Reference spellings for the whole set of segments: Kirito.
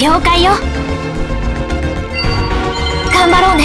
了解よ。頑張ろうね。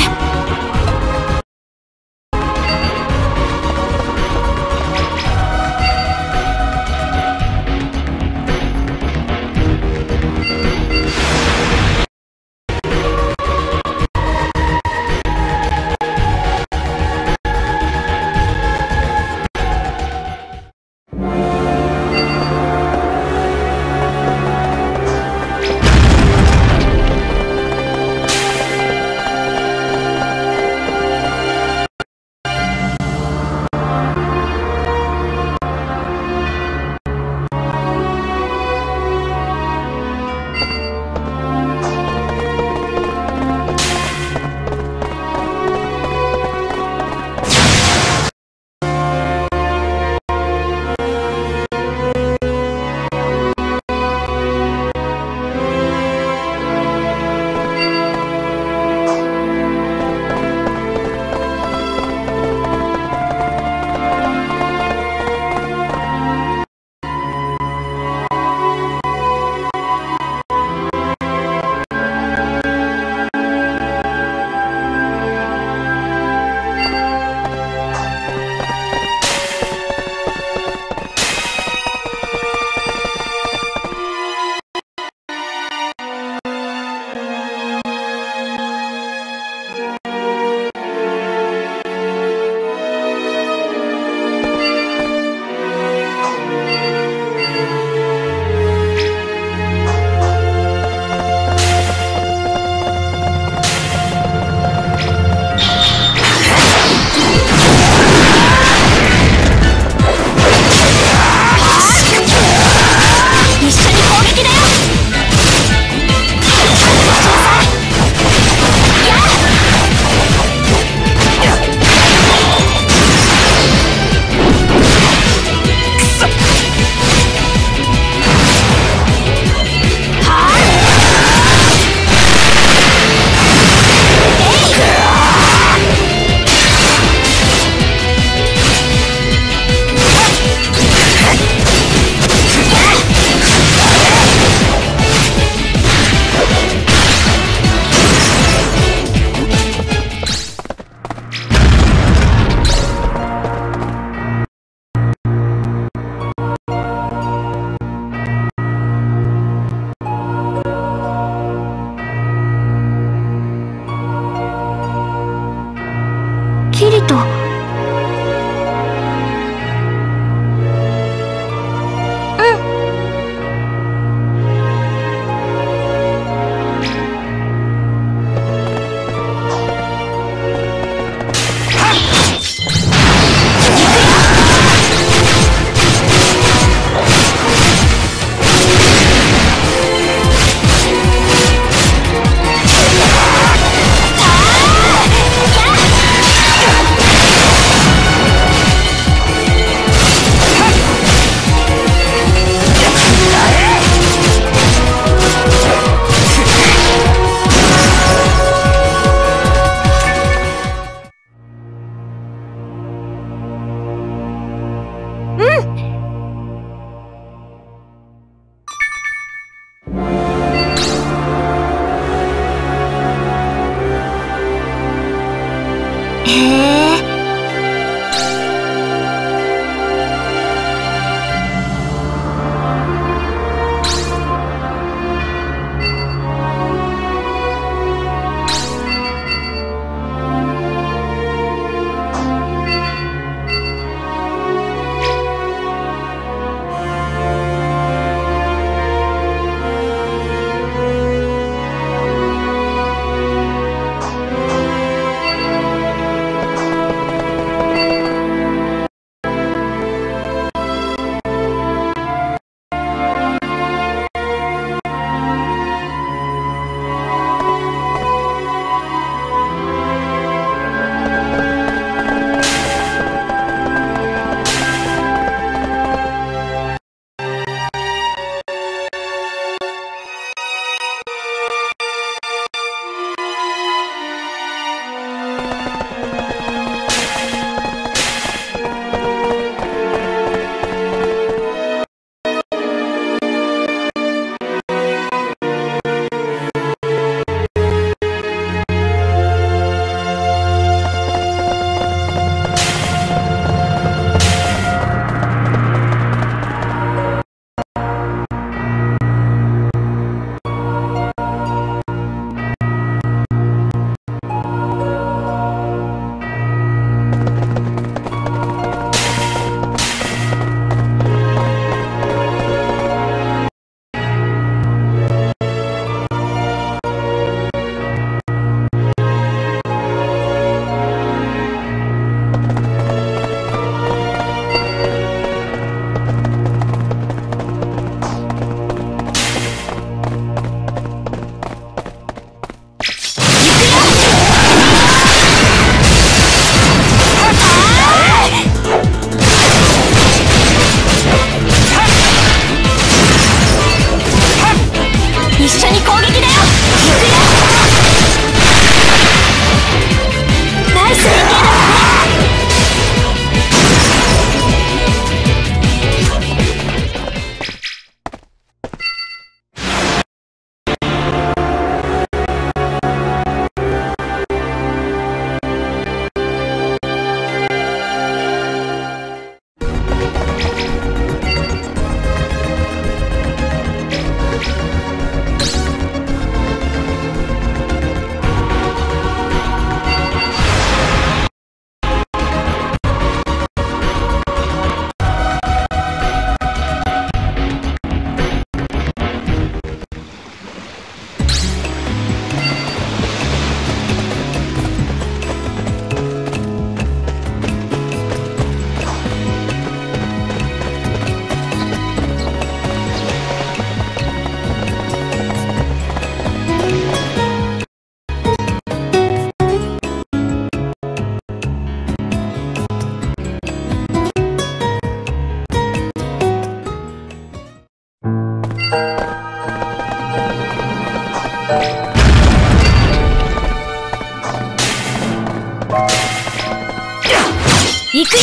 行くよ。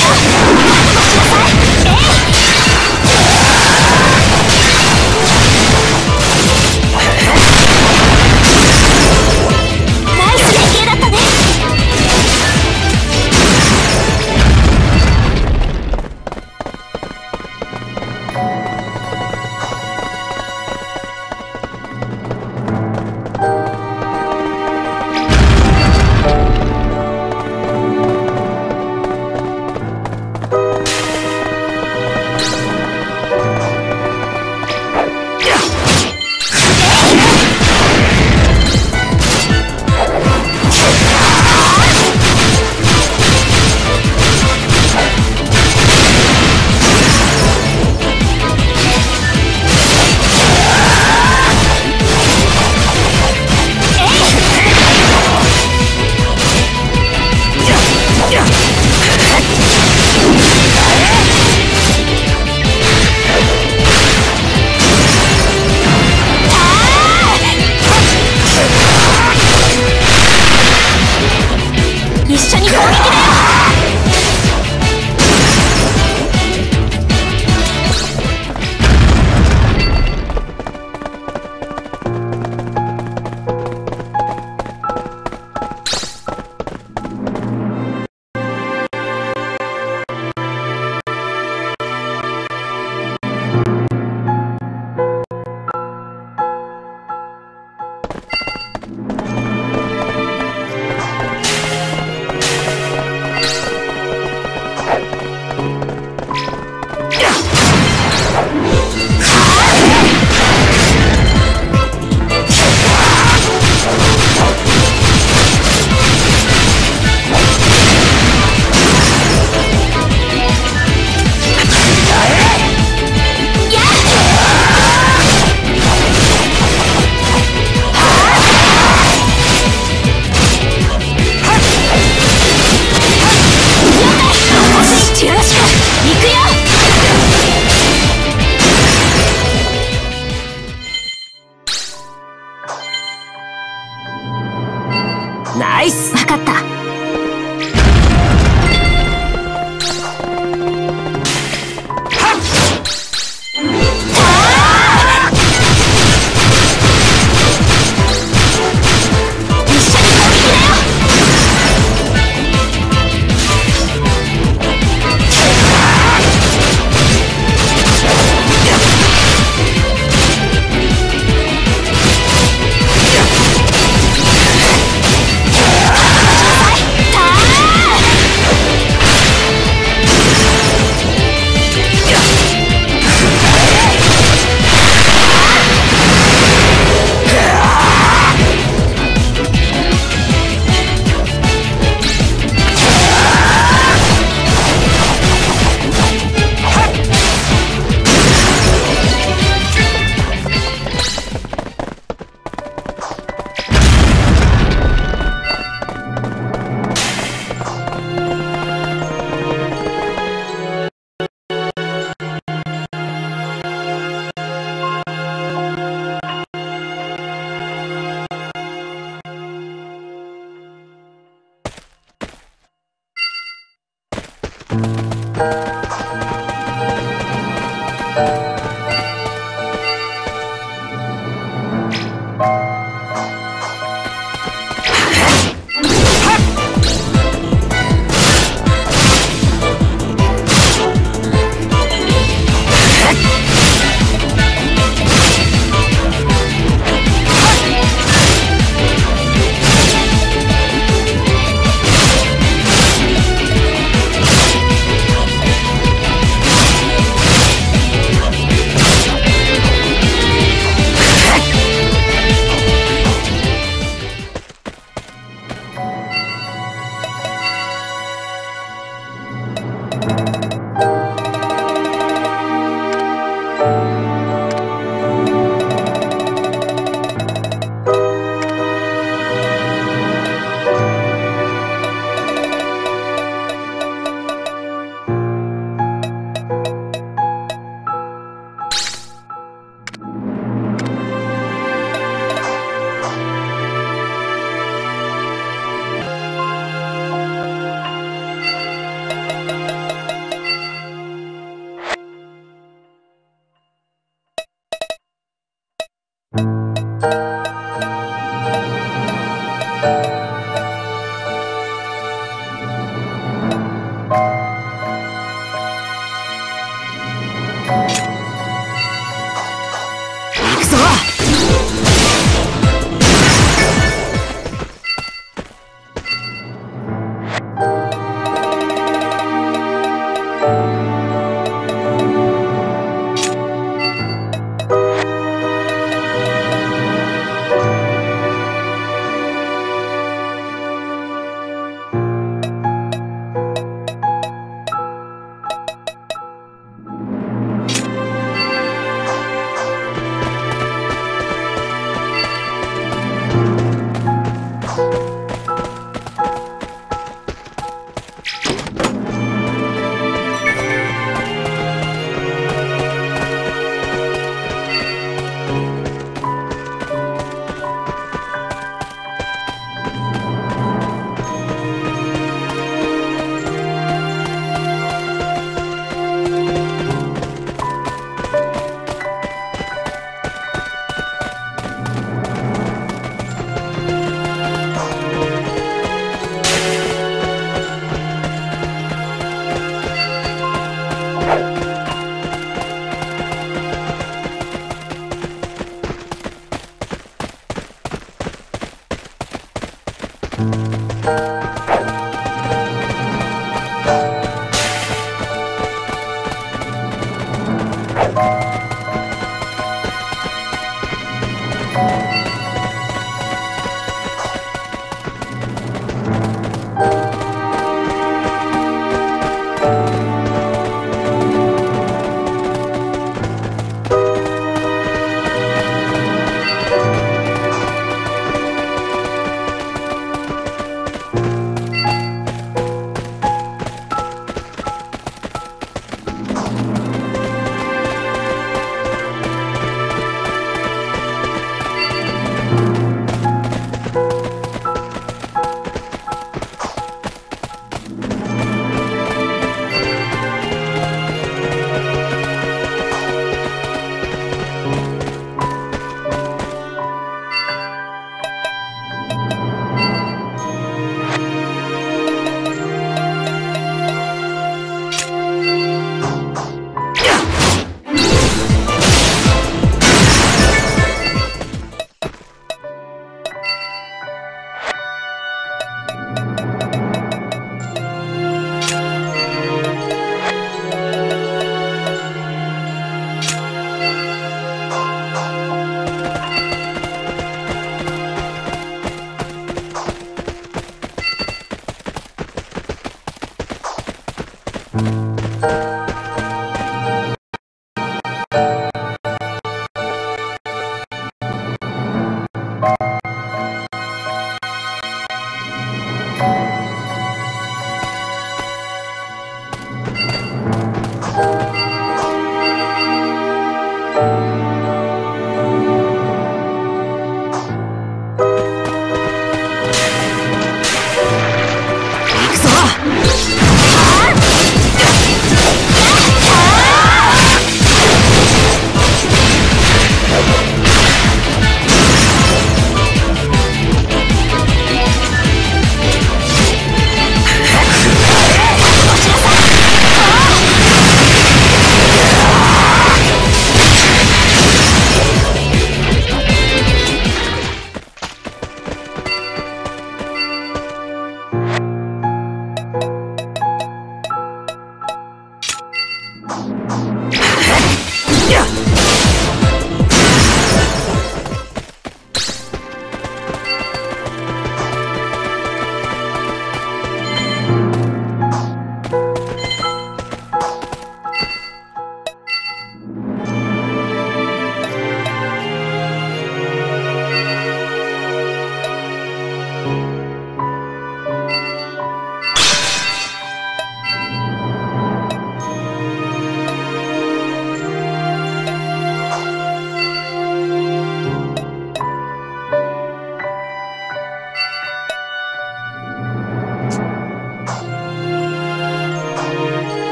ナイス連携だったね。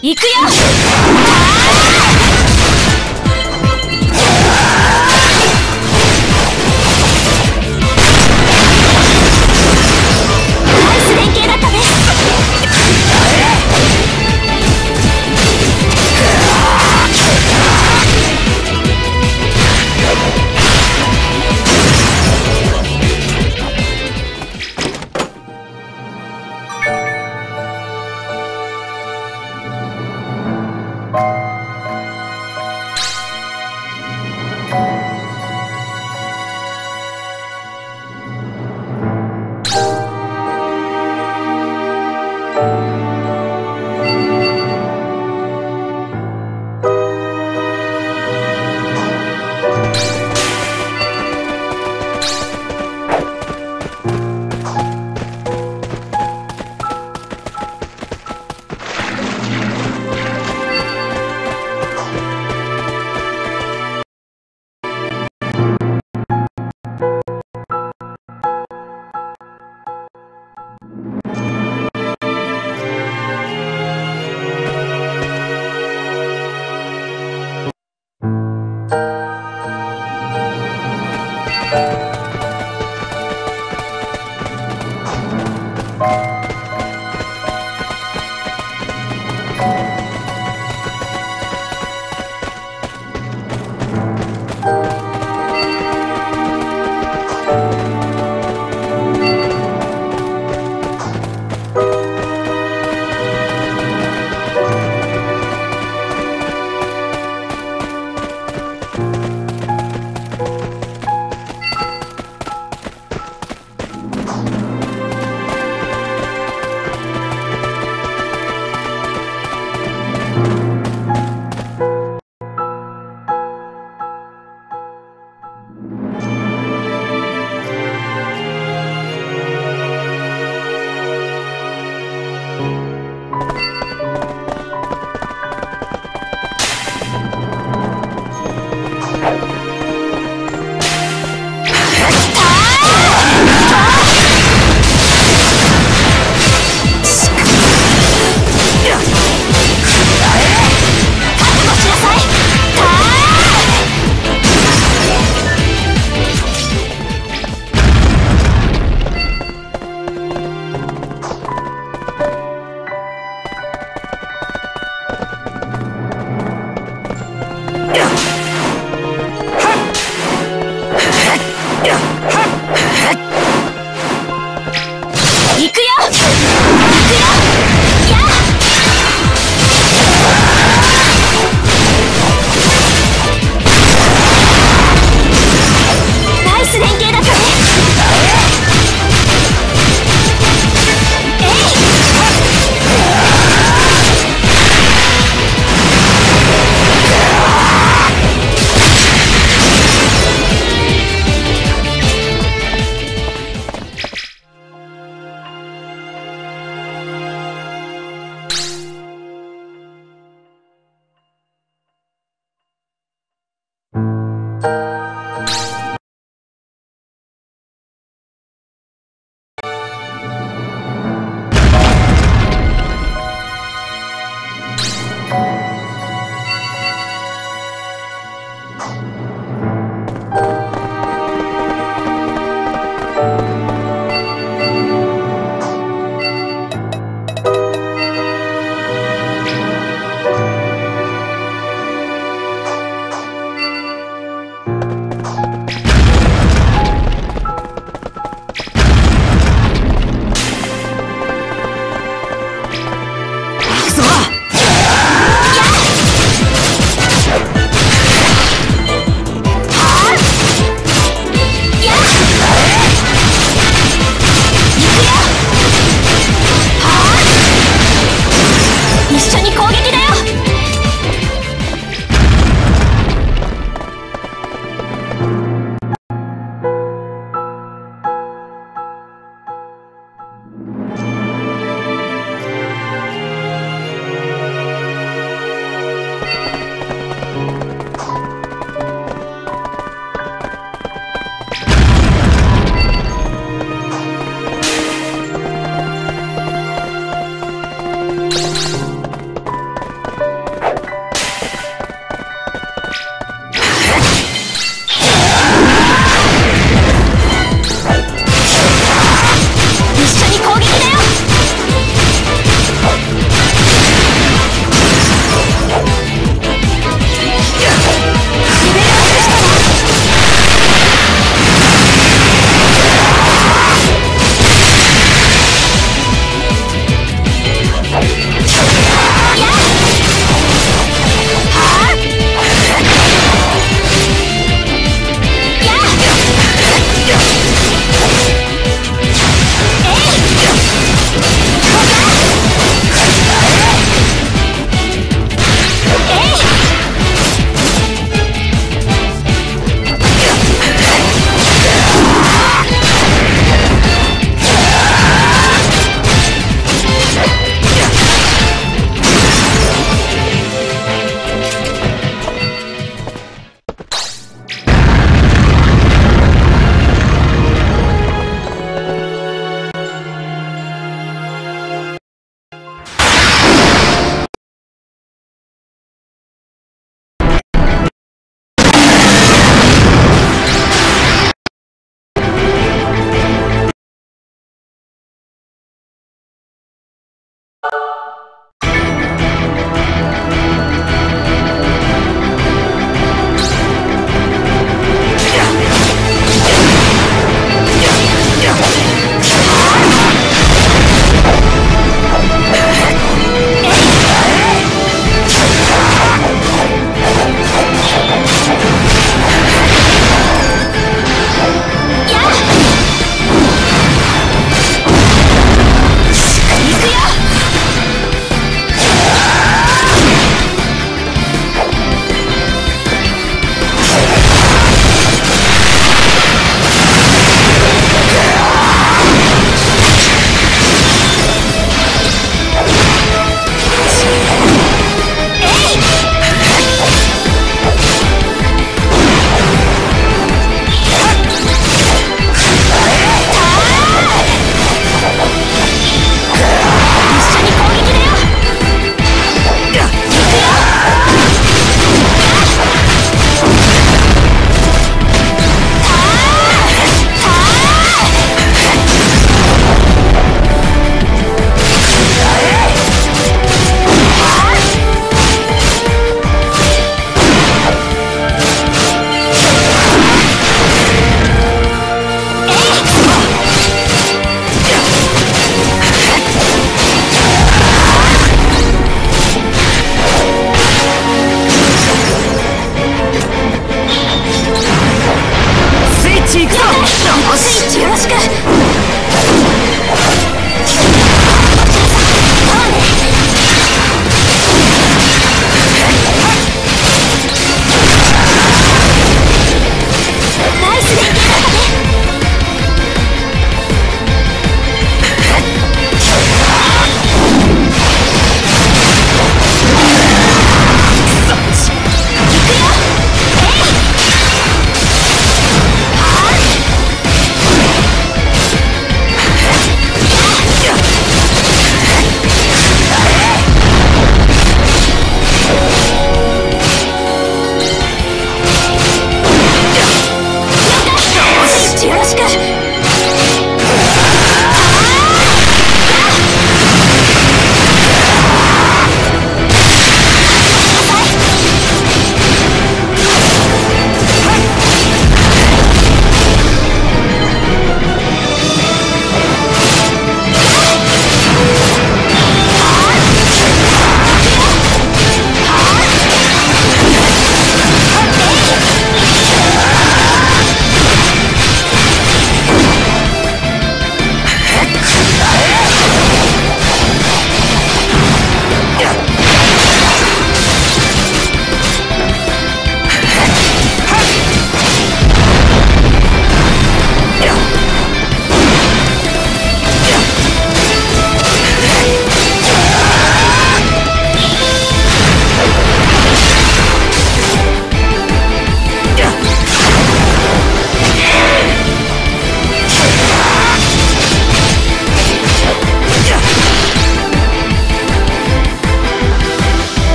行くよ。ナイス連携だったね。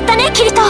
やったねキリト。